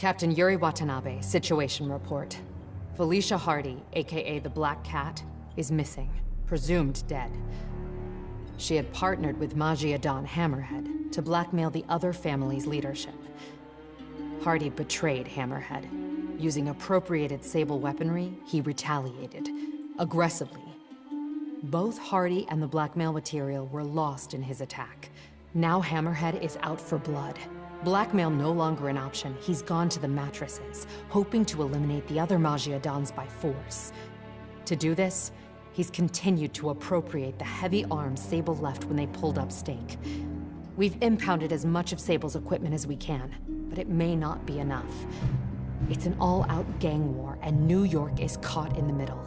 Captain Yuri Watanabe, situation report. Felicia Hardy, aka the Black Cat, is missing, presumed dead. She had partnered with Maggia Don Hammerhead to blackmail the other family's leadership. Hardy betrayed Hammerhead. Using appropriated Sable weaponry, he retaliated, aggressively. Both Hardy and the blackmail material were lost in his attack. Now Hammerhead is out for blood. Blackmail no longer an option, he's gone to the mattresses, hoping to eliminate the other Maggia Dons by force. To do this, he's continued to appropriate the heavy arms Sable left when they pulled up stake. We've impounded as much of Sable's equipment as we can, but it may not be enough. It's an all-out gang war, and New York is caught in the middle.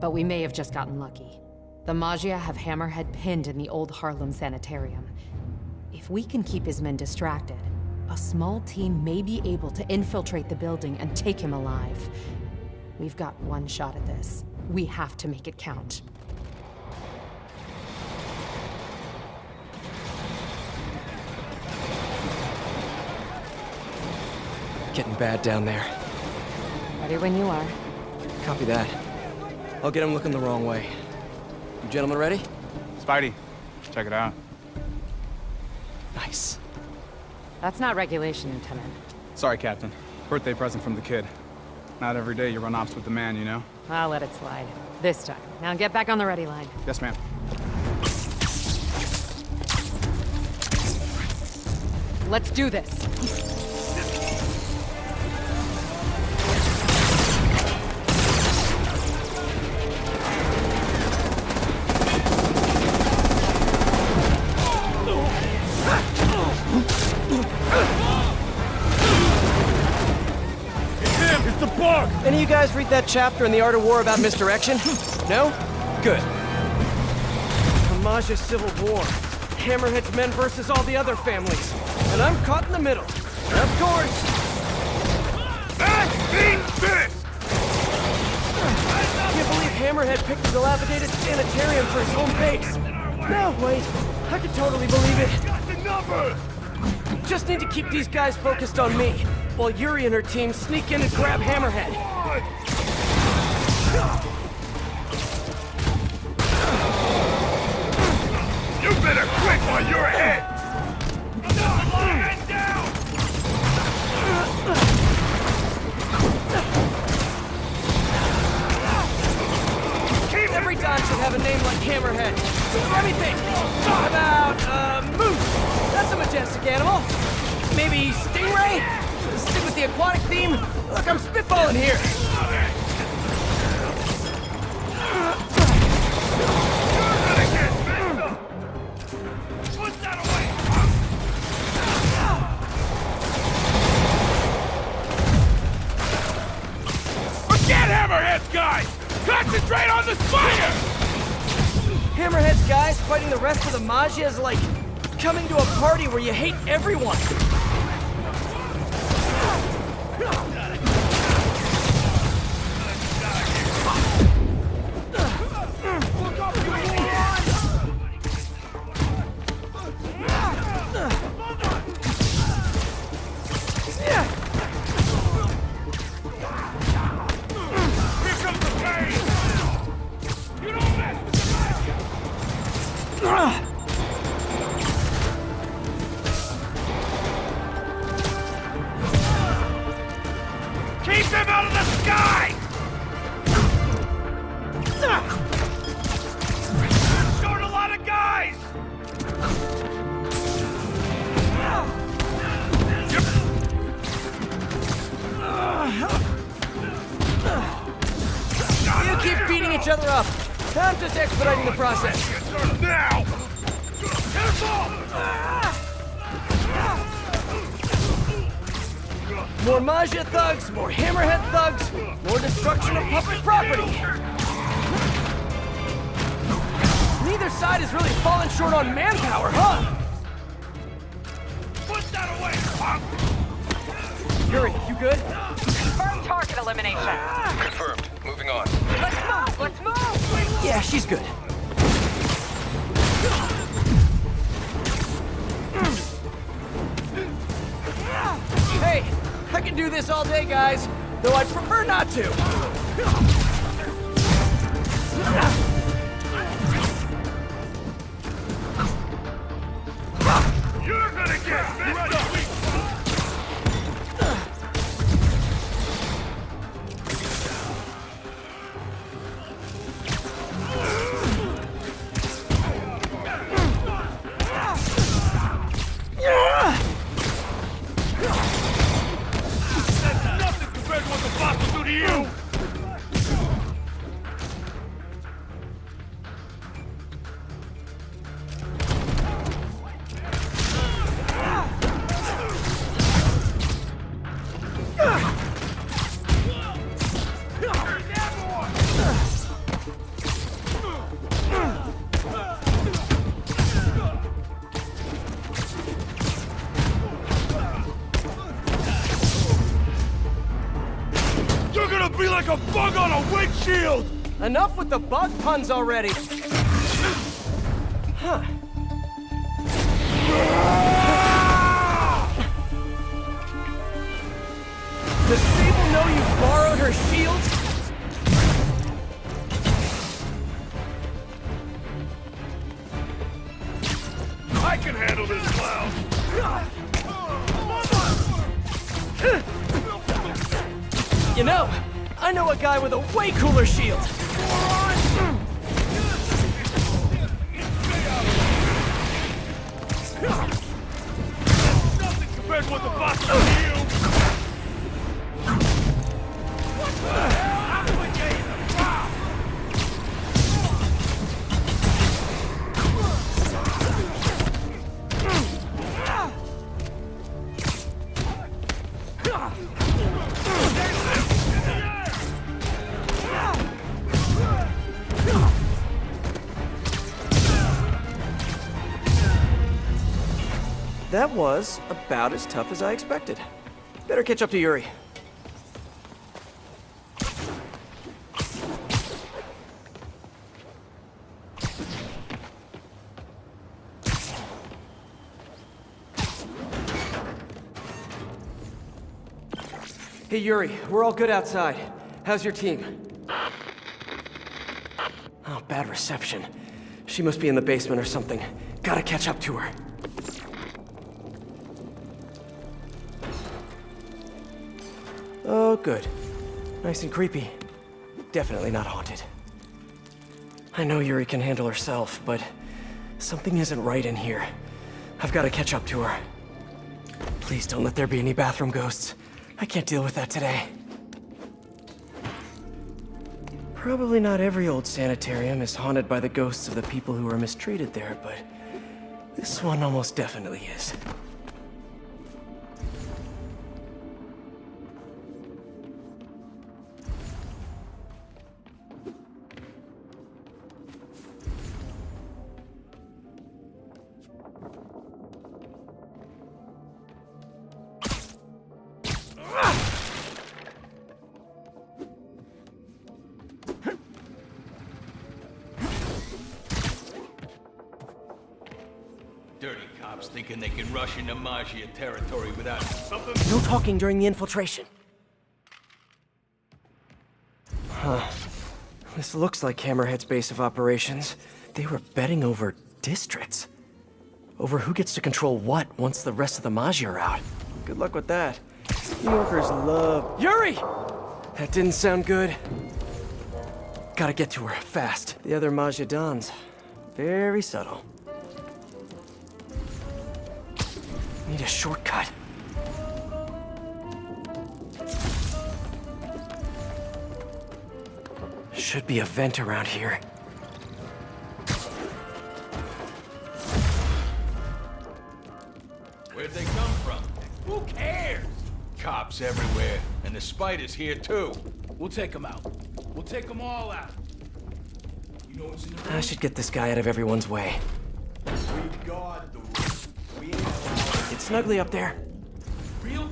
But we may have just gotten lucky. The Maggia have Hammerhead pinned in the old Harlem Sanitarium. If we can keep his men distracted, a small team may be able to infiltrate the building and take him alive. We've got one shot at this. We have to make it count. Getting bad down there. Ready when you are. Copy that. I'll get him looking the wrong way. You gentlemen ready? Spidey, check it out. Nice. That's not regulation, Lieutenant. Sorry, Captain. Birthday present from the kid. Not every day you run ops with the man, you know? I'll let it slide. This time. Now get back on the ready line. Yes, ma'am. Let's do this. Any of you guys read that chapter in the Art of War about misdirection? No? Good. The Maggia Civil War. Hammerhead's men versus all the other families. And I'm caught in the middle. And of course... 15 minutes! I can't believe Hammerhead picked a dilapidated sanitarium for his home base. No, wait. I could totally believe it. Got the number! Just need to keep these guys focused on me, while Yuri and her team sneak in and grab Hammerhead. You better quit while you're ahead! Head down! Every dog should have a name like Hammerhead. Let me think. How about, moose? That's a majestic animal. Maybe stingray? Stick with the aquatic theme? Look, I'm spitballing here! Guys, concentrate on the fire! Hammerhead's guys fighting the rest of the Maggia is like coming to a party where you hate everyone. More Maggia thugs, more Hammerhead thugs, more destruction of public property! Neither side has really fallen short on manpower, huh? Put that away, punk! Yuri, you good? Confirmed target elimination. Confirmed. Moving on. Let's move! Let's move! Yeah, she's good. can do this all day, guys, though I'd prefer not to. Enough with the bug puns already! Huh. Does Sable know you borrowed her shield? I can handle this cloud! You know, I know a guy with a way cooler shield! That was about as tough as I expected. Better catch up to Yuri. Hey Yuri, we're all good outside. How's your team? Oh, bad reception. She must be in the basement or something. Gotta catch up to her. Oh, good. Nice and creepy. Definitely not haunted. I know Yuri can handle herself, but something isn't right in here. I've got to catch up to her. Please don't let there be any bathroom ghosts. I can't deal with that today. Probably not every old sanitarium is haunted by the ghosts of the people who were mistreated there, but this one almost definitely is. Thinking they can rush into Maggia territory without something. No talking during the infiltration. Huh. This looks like Hammerhead's base of operations. They were betting over districts. Over who gets to control what once the rest of the Maggia are out. Good luck with that. New Yorkers love... Yuri! That didn't sound good. Gotta get to her, fast. The other Maggia dons. Very subtle. Need a shortcut. Should be a vent around here. Where'd they come from? Who cares? Cops everywhere, and the spider's here too. We'll take them out. We'll take them all out. You know what's in the room? I should get this guy out of everyone's way. We guard the room. It's snugly up there. Real?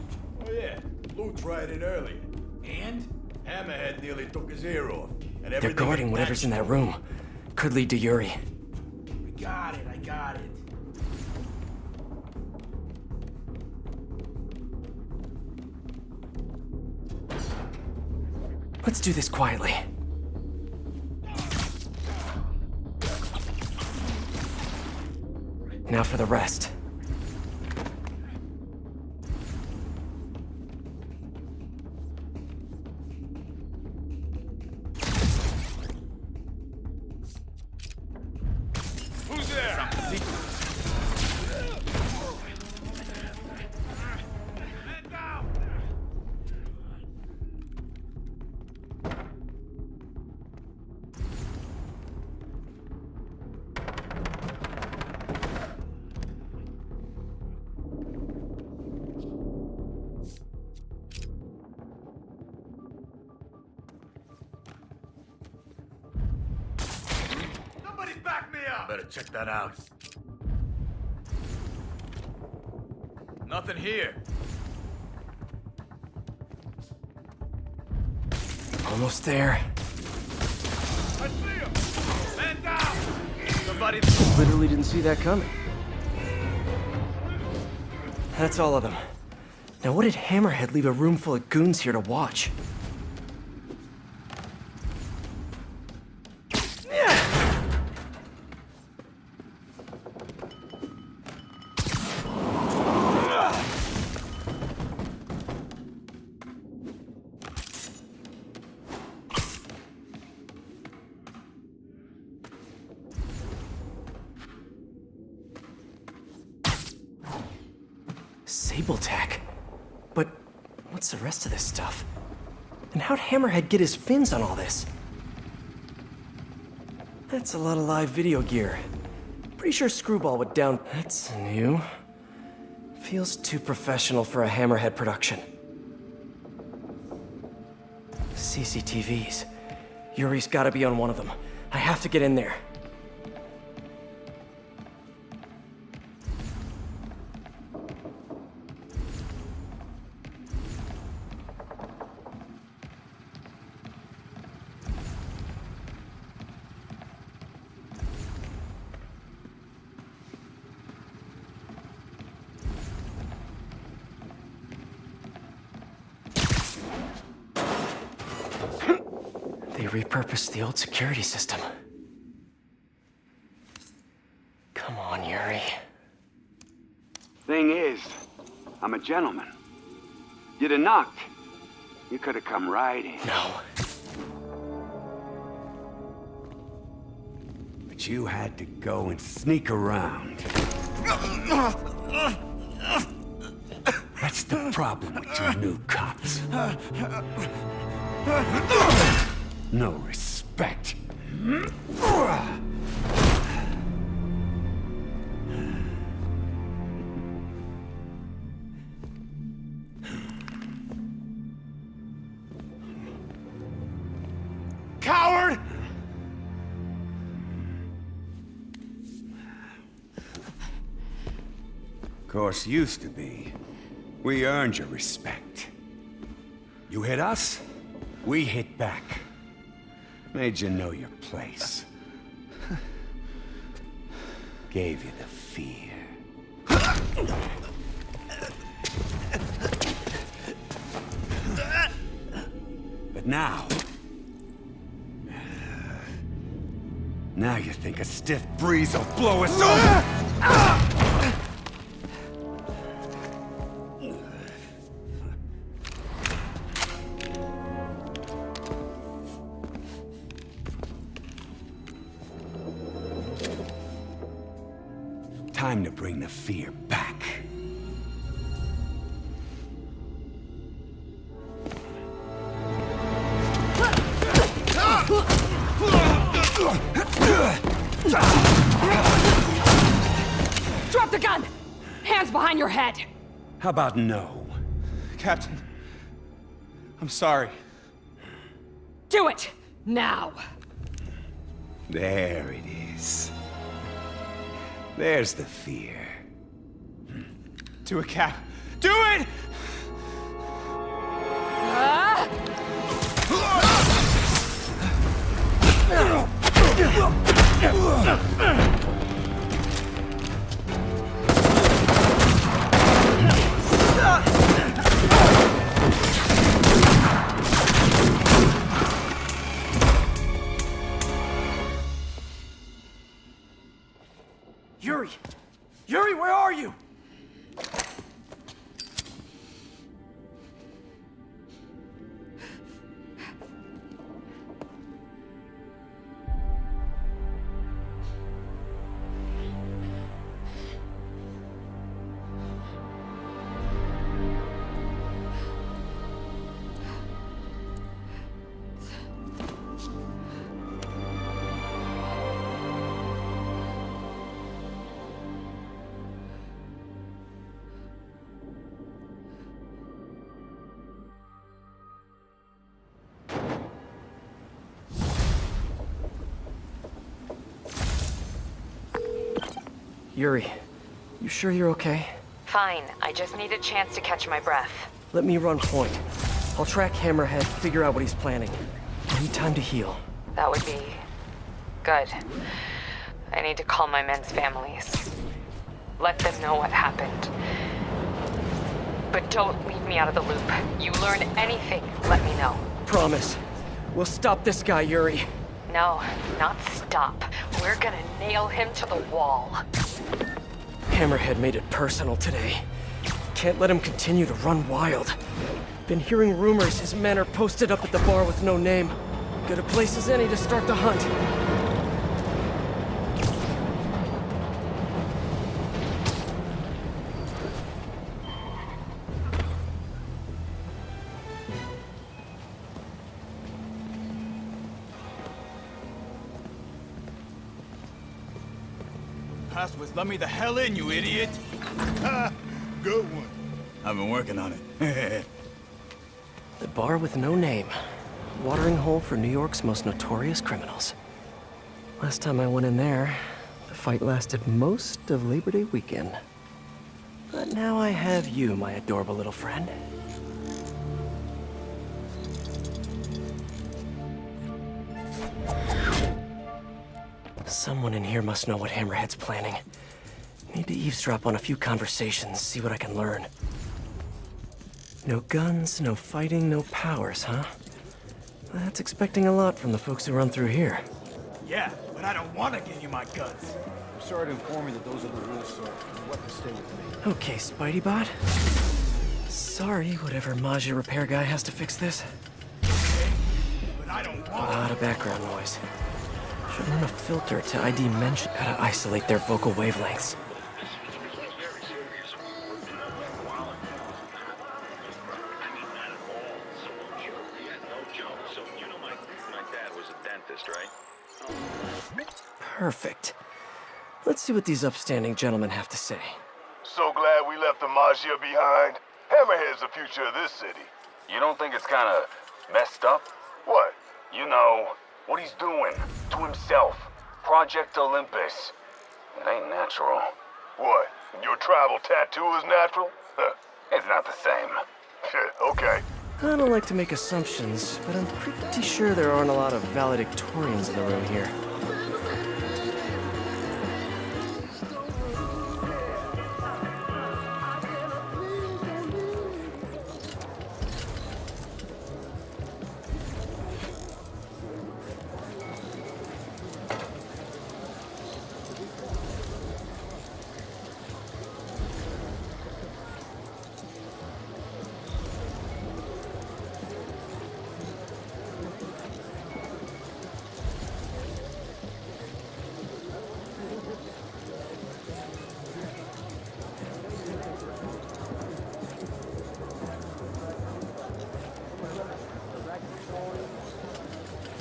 Oh yeah. Lou tried it earlier. And? Hammerhead nearly took his ear off. And they're guarding whatever's in that room. Could lead to Yuri. I got it, I got it. Let's do this quietly. Now for the rest. Check that out. Nothing here. Almost there. I see him. Man down. Somebody literally didn't see that coming. That's all of them. Now, what did Hammerhead leave a room full of goons here to watch? Hammerhead get his fins on all this? That's a lot of live video gear. Pretty sure Screwball would down... That's new. Feels too professional for a Hammerhead production. CCTVs. Yuri's gotta be on one of them. I have to get in there. Repurpose the old security system. Come on, Yuri. Thing is, I'm a gentleman. You'd have knocked. You could have come right in. No. But you had to go and sneak around. That's the problem with you new cops. No respect. Coward! Of course, used to be. We earned your respect. You hit us, we hit back. Made you know your place. Gave you the fear. But now... Now you think a stiff breeze will blow us over? Time to bring the fear back. Drop the gun! Hands behind your head! How about no? Captain, I'm sorry. Do it! Now! There it is. There's the fear. Do it, Cap. Do it! Yuri, you sure you're okay? Fine. I just need a chance to catch my breath. Let me run point. I'll track Hammerhead, figure out what he's planning. I need time to heal. That would be good. I need to call my men's families. Let them know what happened. But don't leave me out of the loop. You learn anything, let me know. Promise. We'll stop this guy, Yuri. No, not stop. We're gonna nail him to the wall. Hammerhead made it personal today. Can't let him continue to run wild. Been hearing rumors his men are posted up at the bar with no name. Good a place as any to start the hunt. Passwords, let me the hell in, you idiot! Ha! Good one. I've been working on it. The bar with no name. Watering hole for New York's most notorious criminals. Last time I went in there, the fight lasted most of Labor Day weekend. But now I have you, my adorable little friend. Someone in here must know what Hammerhead's planning. Need to eavesdrop on a few conversations, see what I can learn. No guns, no fighting, no powers, huh? That's expecting a lot from the folks who run through here. Yeah, but I don't want to give you my guns. I'm sorry to inform you that those are the rules, so you'll have to stay with me. Okay, Spidey Bot. Sorry, whatever Maggia repair guy has to fix this. Okay, but I don't want... A lot of background noise. Should run a filter to ID mention how to isolate their vocal wavelengths. Perfect. Let's see what these upstanding gentlemen have to say. So glad we left the Maggia behind. Hammerhead's the future of this city. You don't think it's kind of messed up? What? You know, what he's doing to himself. Project Olympus. It ain't natural. What? Your tribal tattoo is natural? It's not the same. Okay. I don't like to make assumptions, but I'm pretty sure there aren't a lot of valedictorians in the room here.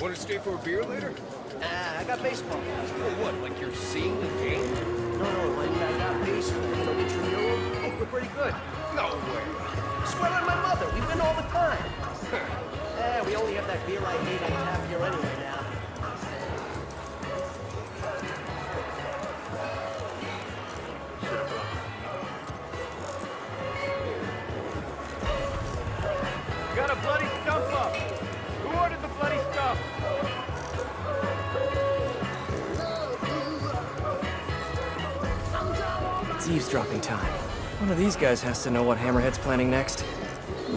Want to stay for a beer later? I got baseball. For what, like you're seeing the game? No, like I got baseball. So we we're pretty good. No way. I swear on my mother, we win all the time. Eh, we only have that beer I hate on tap here anyway now. Eavesdropping time. One of these guys has to know what Hammerhead's planning next.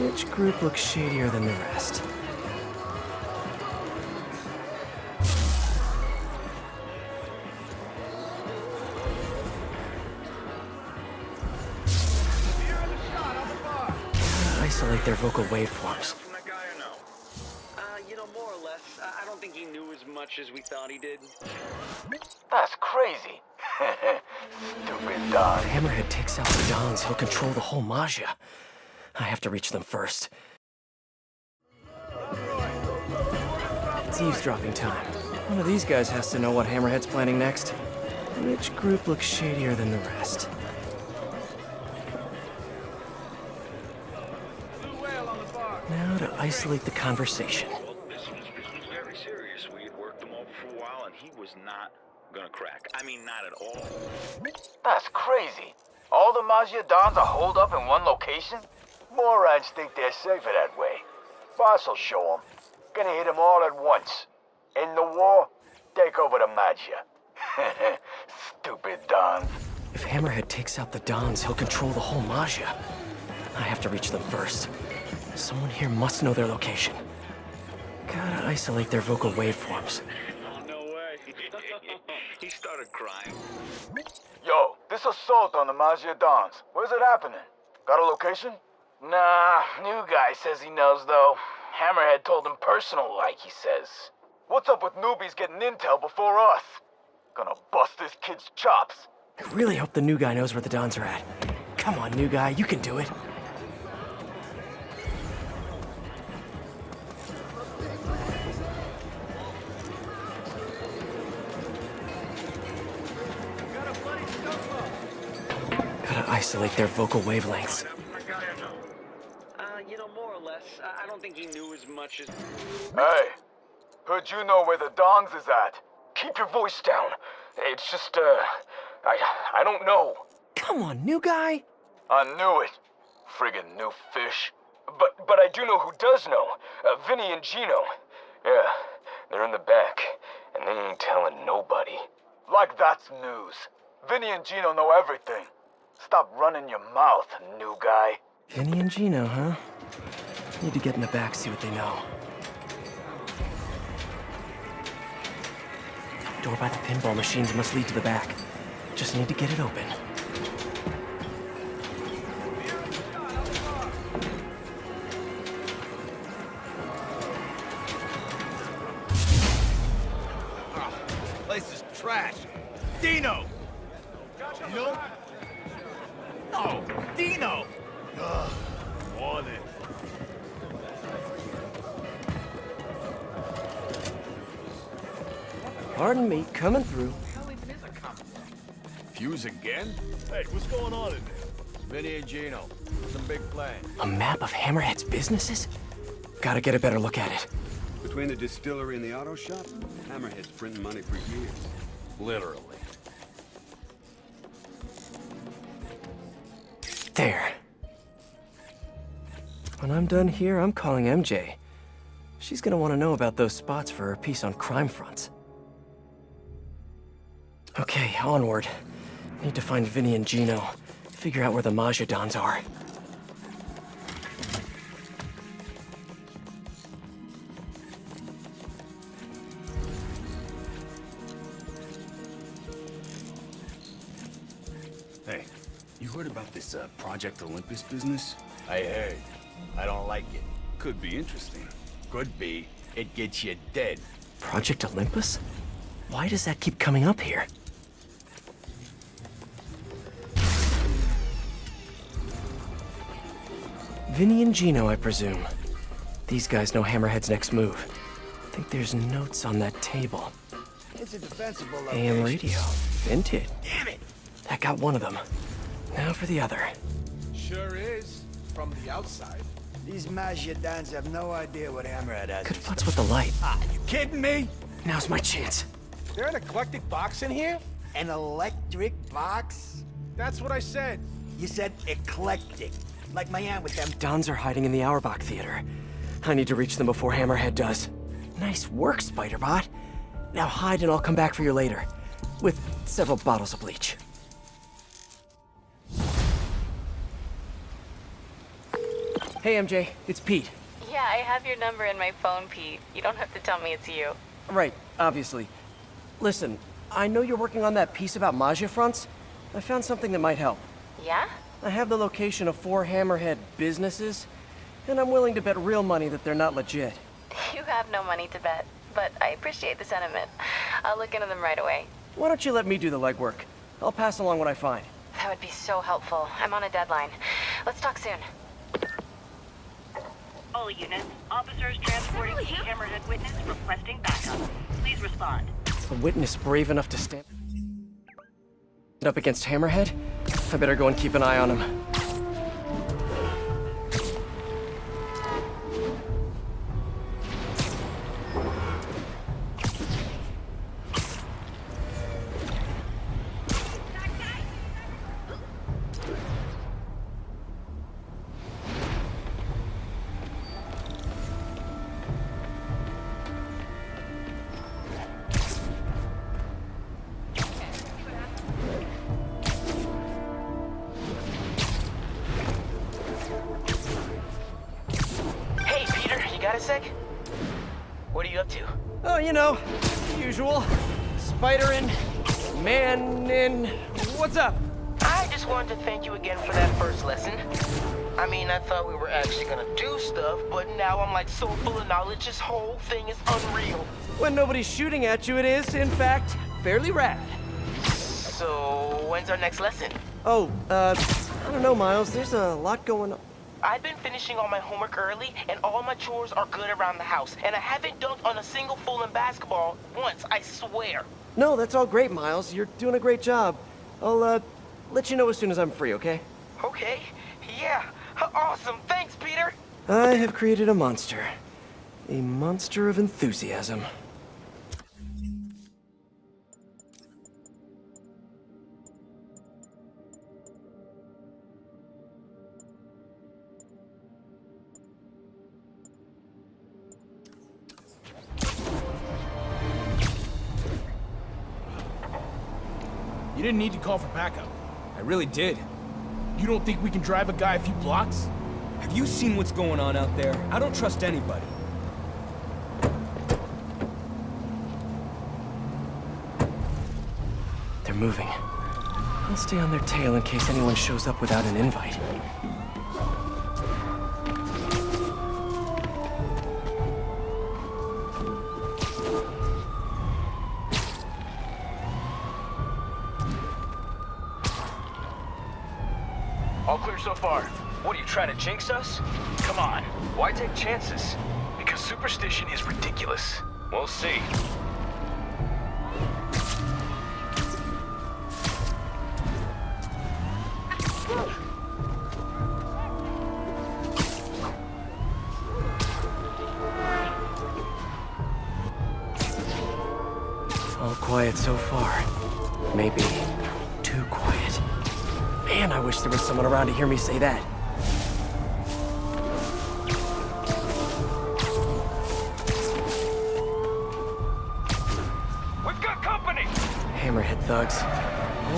Which group looks shadier than the rest? Isolate their vocal waveforms. More or less. I don't think he knew as much as we thought he did. That's crazy. Stupid dog. If Hammerhead takes out the Dons, he'll control the whole Maggia. I have to reach them first. It's eavesdropping time. One of these guys has to know what Hammerhead's planning next. Which group looks shadier than the rest? Now to isolate the conversation. He was not gonna crack. I mean, not at all. That's crazy. All the Maggia dons are holed up in one location? Morons think they're safer that way. Boss will show them. Gonna hit them all at once. In the war, take over the Maggia. Stupid dons. If Hammerhead takes out the dons, he'll control the whole Maggia. I have to reach them first. Someone here must know their location. Gotta isolate their vocal waveforms. No way. He started crying. Yo, this assault on the Maggia dons. Where's it happening? Got a location? Nah, new guy says he knows, though. Hammerhead told him personal, like he says. What's up with newbies getting intel before us? Gonna bust this kid's chops. I really hope the new guy knows where the dons are at. Come on, new guy, you can do it. Gotta isolate their vocal wavelengths. More or less. I don't think he knew as much as... Hey! Heard you know where the dons is at. Keep your voice down. It's just, I don't know. Come on, new guy! I knew it. Friggin' new fish. But I do know who does know. Vinny and Gino. Yeah, they're in the back. And they ain't telling nobody. Like that's news. Vinny and Gino know everything. Stop running your mouth, new guy. Vinny and Gino, huh? Need to get in the back, see what they know. Door by the pinball machines must lead to the back. Just need to get it open. Place is trash. Dino! Nope. No, Dino! Ugh, warning. Pardon me, coming through. Fuse again? Hey, what's going on in there? Vinny and Gino, some big plan. A map of Hammerhead's businesses? Gotta get a better look at it. Between the distillery and the auto shop, Hammerhead's printing money for years. Literally. There. When I'm done here, I'm calling MJ. She's gonna want to know about those spots for her piece on crime fronts. Okay, onward. Need to find Vinny and Gino. Figure out where the Maggia dons are. Hey, you heard about this Project Olympus business? I heard. I don't like it. Could be interesting. Could be. It gets you dead. Project Olympus? Why does that keep coming up here? Vinny and Gino, I presume. These guys know Hammerhead's next move. I think there's notes on that table. It's a defensible location. AM radio. Vintage. Damn it! That got one of them. Now for the other. Sure is. From the outside. These Maggia dons have no idea what Hammerhead has. Could futz with the light. Are you kidding me? Now's my chance. Is there an eclectic box in here? An electric box? That's what I said. You said eclectic. Like my aunt with them. Dons are hiding in the Auerbach Theater. I need to reach them before Hammerhead does. Nice work, Spider-Bot. Now hide and I'll come back for you later. With several bottles of bleach. Hey, MJ. It's Pete. Yeah, I have your number in my phone, Pete. You don't have to tell me it's you. Right, obviously. Listen, I know you're working on that piece about Maggia fronts. I found something that might help. Yeah? I have the location of 4 Hammerhead businesses, and I'm willing to bet real money that they're not legit. You have no money to bet, but I appreciate the sentiment. I'll look into them right away. Why don't you let me do the legwork? I'll pass along what I find. That would be so helpful. I'm on a deadline. Let's talk soon. All units, officers transporting key Hammerhead witness requesting backup. Please respond. A witness brave enough to stand up against Hammerhead? I better go and keep an eye on him. sec? What are you up to? Oh, you know, the usual. Spider-in, man-in, what's up? I just wanted to thank you again for that first lesson. I mean, I thought we were actually gonna do stuff, but now I'm like so full of knowledge, this whole thing is unreal. When nobody's shooting at you, it is, in fact, fairly rad. So, when's our next lesson? Oh, I don't know, Miles. There's a lot going on. I've been finishing all my homework early, and all my chores are good around the house, and I haven't dunked on a single fool in basketball once, I swear. No, that's all great, Miles. You're doing a great job. I'll, let you know as soon as I'm free, okay? Okay. Yeah. Awesome. Thanks, Peter. I have created a monster. A monster of enthusiasm. You didn't need to call for backup. I really did. You don't think we can drive a guy a few blocks? Have you seen what's going on out there? I don't trust anybody. They're moving. I'll stay on their tail in case anyone shows up without an invite. So far, what are you trying to jinx us? Come on, why take chances? Because superstition is ridiculous. We'll see. All quiet so far. Maybe too quiet. Man, I wish there was someone around to hear me say that. We've got company! Hammerhead thugs.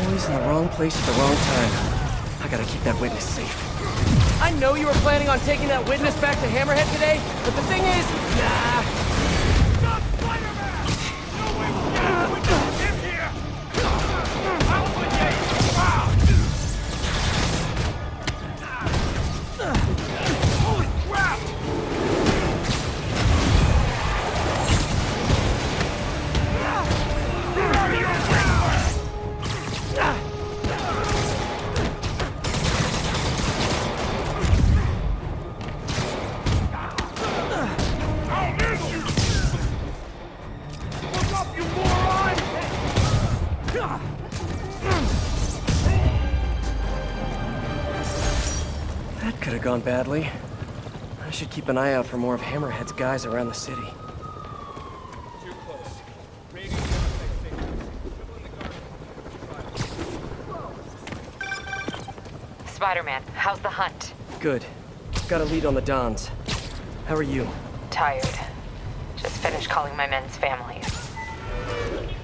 Always in the wrong place at the wrong time. I gotta keep that witness safe. I know you were planning on taking that witness back to Hammerhead today, but the thing is, nah. Gone badly. I should keep an eye out for more of Hammerhead's guys around the city. Spider-Man, how's the hunt? Good. Got a lead on the Dons. How are you? Tired. Just finished calling my men's families.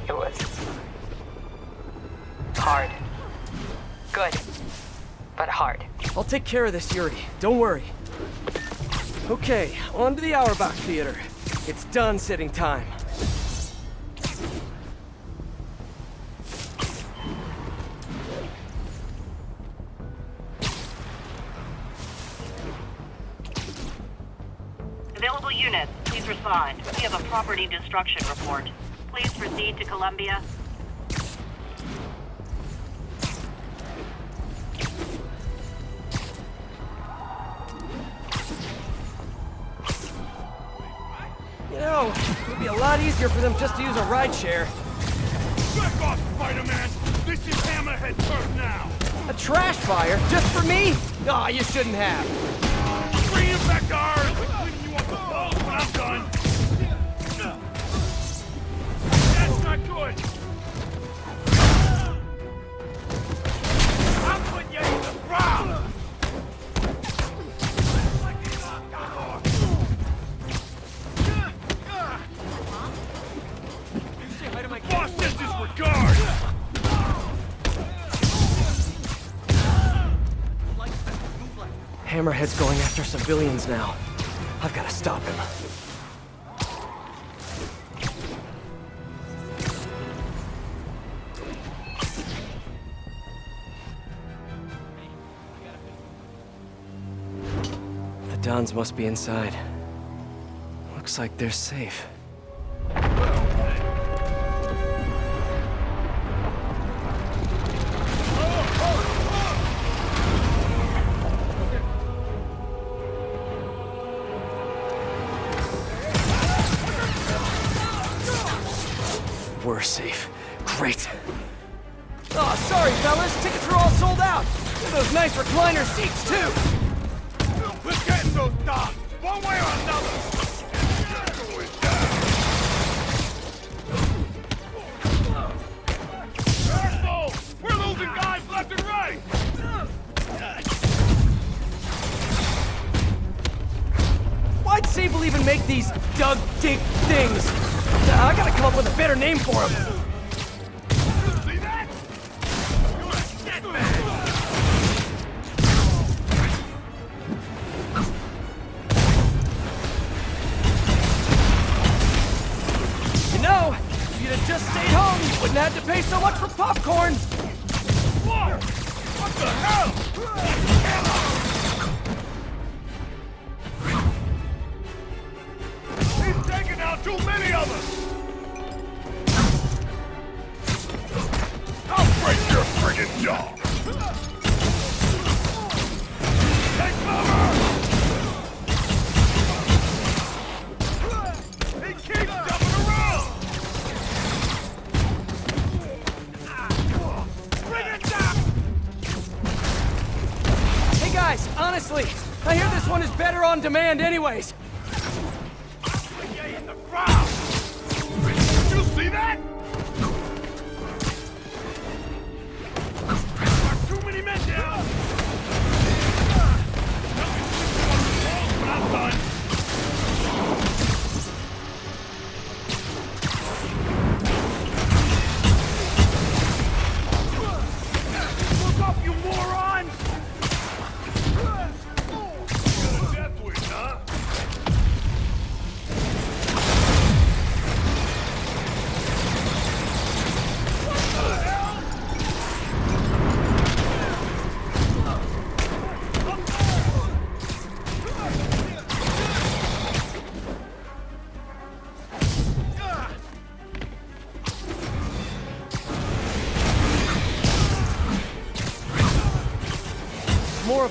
It was hard. Good, but hard. I'll take care of this, Yuri. Don't worry. Okay, on to the Auerbach Theater. It's done sitting time. Available units, please respond. We have a property destruction report. Please proceed to Columbia. It'd be a lot easier for them just to use a rideshare. Back off, Spider-Man! This is Hammerhead turf now! A trash fire? Just for me? Aw, you shouldn't have. Bring him back to ours! I'm leaving you on the balls when I'm done! That's not good! I'll put you in the ground! Guard! Hammerhead's going after civilians now. I've got to stop him. The Dons must be inside. Looks like they're safe. We're safe. Great. Oh, sorry, fellas. Tickets are all sold out. Look at those nice recliner seats, too. We're getting those dogs, one way or another. Why'd Sable even make these dug-dig things? I gotta come up with a better name for them. See that? You're a dead man. You know, if you'd have just stayed home, you wouldn't have to pay so much for popcorn. What the hell? He's taking out too many of us! I'll break your friggin' jaw! Take cover! He keeps jumping around! Guys, honestly, I hear this one is better on demand anyways. In the crowd. Did you see that? There are too many men down. Tell me what you want to do, but I'm done.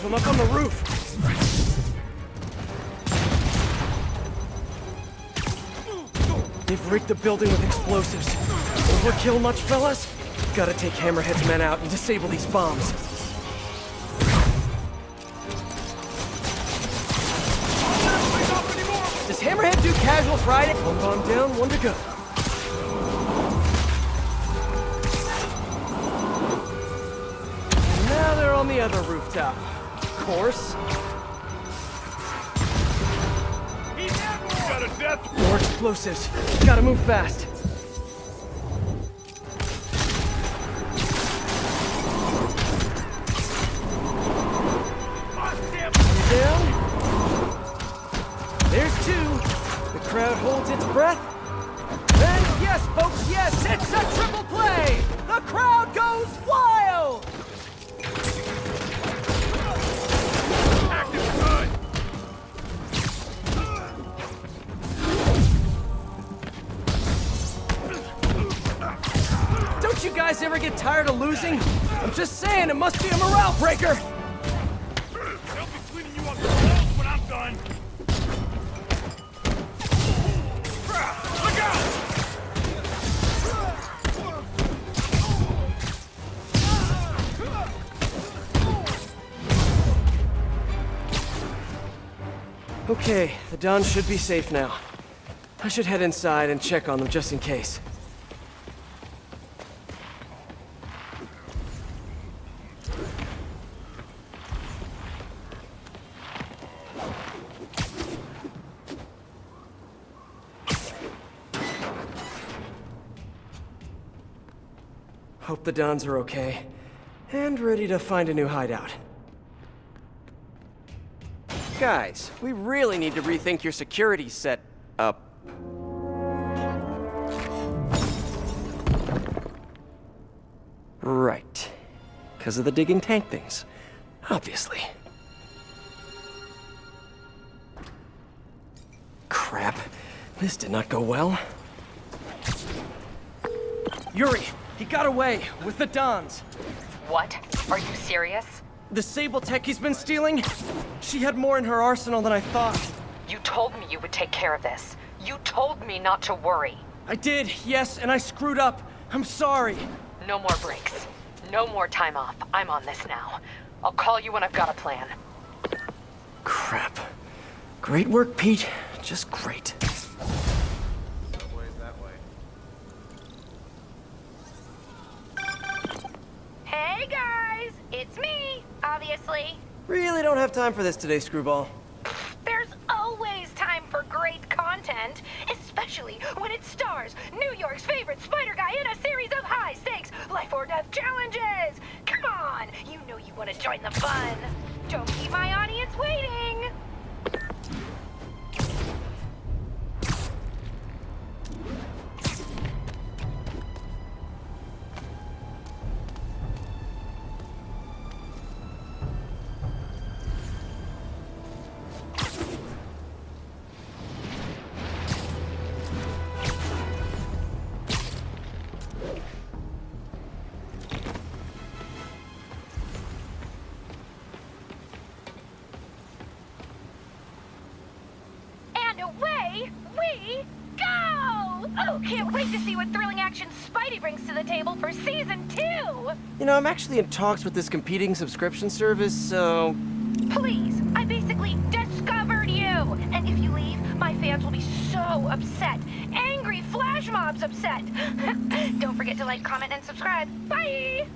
Them up on the roof. They've rigged the building with explosives. Overkill much, fellas? Gotta take Hammerhead's men out and disable these bombs. Does Hammerhead do casual Friday? One bomb down, one to go. And now they're on the other rooftop. Force. More explosives. Gotta move fast. Down. There's two. The crowd holds its breath. And yes, folks, yes, it's a triple play. The crowd goes wild. Don't you guys ever get tired of losing? I'm just saying, it must be a morale breaker! They'll be cleaning you up yourself when I'm done! Look out! Okay, the Dons should be safe now. I should head inside and check on them just in case. Hope the Dons are okay, and ready to find a new hideout. Guys, we really need to rethink your security set up. Right. Because of the digging tank things. Obviously. Crap. This did not go well. Yuri, he got away with the Dons. What? Are you serious? The Sable tech he's been stealing? She had more in her arsenal than I thought. You told me you would take care of this. You told me not to worry. I did, yes, and I screwed up. I'm sorry. No more breaks. No more time off. I'm on this now. I'll call you when I've got a plan. Crap. Great work, Pete. Just great. Hey, guys! It's me, obviously. Really don't have time for this today, Screwball. There's always time for great content, especially when it stars New York's favorite spider guy in a series of high-stakes life-or-death challenges! Come on! You know you want to join the fun! Don't keep my audience waiting! You know, I'm actually in talks with this competing subscription service, so... Please, I basically discovered you! And if you leave, my fans will be so upset. Angry flash mobs upset! Don't forget to like, comment, and subscribe. Bye!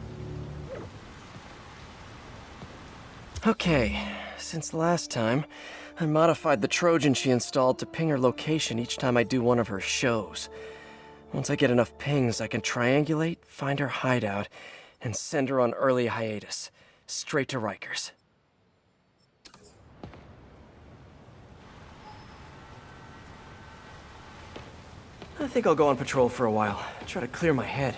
Okay, since last time, I modified the Trojan she installed to ping her location each time I do one of her shows. Once I get enough pings, I can triangulate, find her hideout, and send her on early hiatus, straight to Rikers. I think I'll go on patrol for a while, try to clear my head.